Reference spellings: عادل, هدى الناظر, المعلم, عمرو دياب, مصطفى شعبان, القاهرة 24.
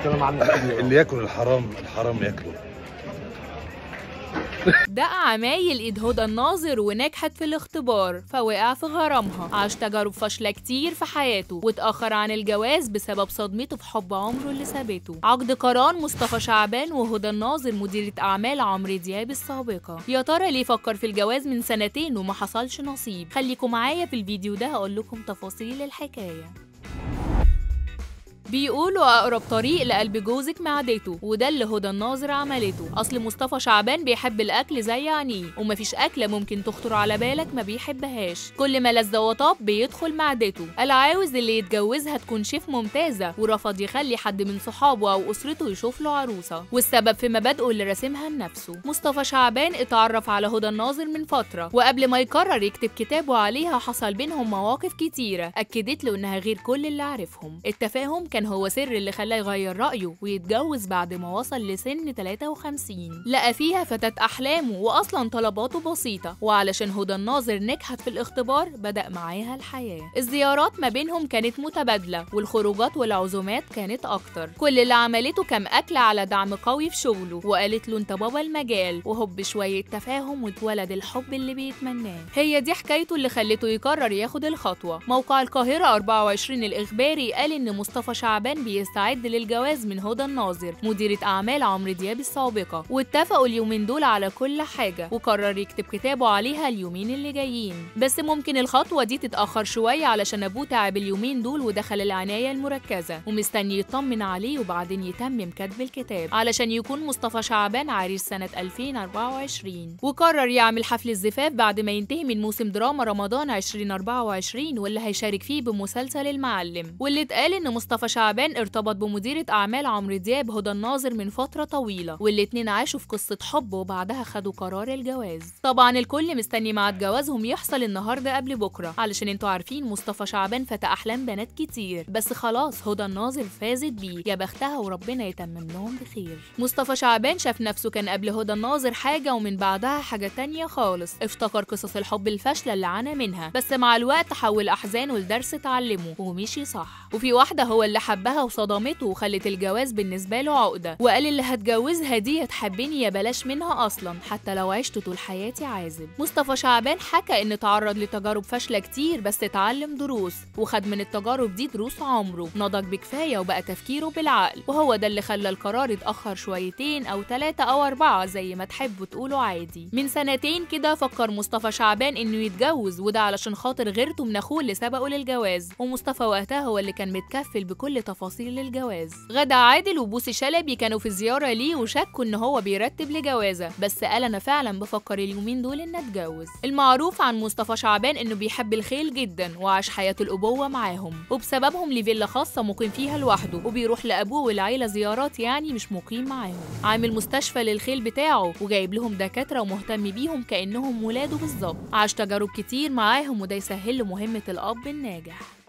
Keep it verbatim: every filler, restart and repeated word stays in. الكلام عنه اللي ياكل الحرام الحرام ياكله. دقع عمايل ايد هدى الناظر ونجحت في الاختبار فوقع في غرامها، عاش تجارب فاشله كتير في حياته واتاخر عن الجواز بسبب صدمته في حب عمره اللي سابته. عقد قران مصطفى شعبان وهدى الناظر مديره اعمال عمرو دياب السابقه، يا ترى ليه فكر في الجواز من سنتين وما حصلش نصيب؟ خليكم معايا في الفيديو ده هقول لكم تفاصيل الحكايه. بيقولوا اقرب طريق لقلب جوزك معدته، وده اللي هدى الناظر عملته. اصل مصطفى شعبان بيحب الاكل زي عينيه، ومفيش اكله ممكن تخطر على بالك ما بيحبهاش، كل ما لذ وطاب بيدخل معدته. العاوز اللي يتجوزها تكون شيف ممتازه، ورفض يخلي حد من صحابه او اسرته يشوف له عروسه، والسبب في مبادئه اللي راسمها لنفسه. مصطفى شعبان اتعرف على هدى الناظر من فتره، وقبل ما يقرر يكتب كتابه عليها حصل بينهم مواقف كتيره اكدت له انها غير كل اللي عارفهم. التفاهم كان هو سر اللي خلاه يغير رأيه ويتجوز بعد ما وصل لسن ثلاثة وخمسين، لقى فيها فتاة أحلامه وأصلا طلباته بسيطة، وعلشان هدى الناظر نجحت في الاختبار بدأ معاها الحياة. الزيارات ما بينهم كانت متبادلة، والخروجات والعزومات كانت أكتر. كل اللي عملته كم أكل على دعم قوي في شغله، وقالت له أنت بابا المجال، وهب شوية تفاهم واتولد الحب اللي بيتمناه. هي دي حكايته اللي خلته يقرر ياخد الخطوة. موقع القاهرة أربعة وعشرين الإخباري قال إن مصطفى شعبان بيستعد للجواز من هدى الناظر مديرة أعمال عمرو دياب السابقة، واتفقوا اليومين دول على كل حاجة، وقرر يكتب كتابه عليها اليومين اللي جايين. بس ممكن الخطوة دي تتأخر شوية علشان أبوه تعب اليومين دول ودخل العناية المركزة، ومستني يطمن عليه وبعدين يتمم كتب الكتاب علشان يكون مصطفى شعبان عريس سنة ألفين وأربعة وعشرين. وقرر يعمل حفل الزفاف بعد ما ينتهي من موسم دراما رمضان ألفين وأربعة وعشرين، واللي هيشارك فيه بمسلسل المعلم. واللي اتقال إن مصطفى شعبان ارتبط بمديرة أعمال عمرو دياب هدى الناظر من فترة طويلة، والاتنين عاشوا في قصة حب وبعدها خدوا قرار الجواز. طبعا الكل مستني ميعاد جوازهم يحصل النهارده قبل بكرة، علشان انتوا عارفين مصطفى شعبان فتى أحلام بنات كتير، بس خلاص هدى الناظر فازت بيه، يا بختها وربنا يتمم لهم بخير. مصطفى شعبان شاف نفسه كان قبل هدى الناظر حاجة ومن بعدها حاجة تانية خالص، افتكر قصص الحب الفاشلة اللي عانى منها، بس مع الوقت حول أحزانه لدرس اتعلمه ومشي صح. وفي واحدة هو اللي حبها وصدمته وخلت الجواز بالنسبه له عقده، وقال اللي هتجوزها دي تحبني يا بلاش منها اصلا، حتى لو عشت طول حياتي عازب. مصطفى شعبان حكى ان تعرض لتجارب فاشله كتير بس اتعلم دروس، وخد من التجارب دي دروس عمره، نضج بكفايه وبقى تفكيره بالعقل، وهو ده اللي خلى القرار اتاخر شويتين او ثلاثه او اربعه زي ما تحبوا تقولوا عادي. من سنتين كده فكر مصطفى شعبان انه يتجوز، وده علشان خاطر غيرته من اخوه اللي سبقه للجواز، ومصطفى وقتها هو اللي كان متكفل بكل تفاصيل الجواز. غدا عادل وبوسي شلبي كانوا في زياره ليه وشكوا ان هو بيرتب لجوازه، بس قال انا فعلا بفكر اليومين دول ان اتجوز. المعروف عن مصطفى شعبان انه بيحب الخيل جدا، وعاش حياه الابوه معاهم، وبسببهم لفيلا خاصه مقيم فيها لوحده، وبيروح لابوه والعيله زيارات، يعني مش مقيم معاهم، عامل مستشفى للخيل بتاعه وجايب لهم دكاتره ومهتم بيهم كانهم ولاده بالظبط. عاش تجارب كتير معاهم، وده يسهل له مهمه الاب الناجح.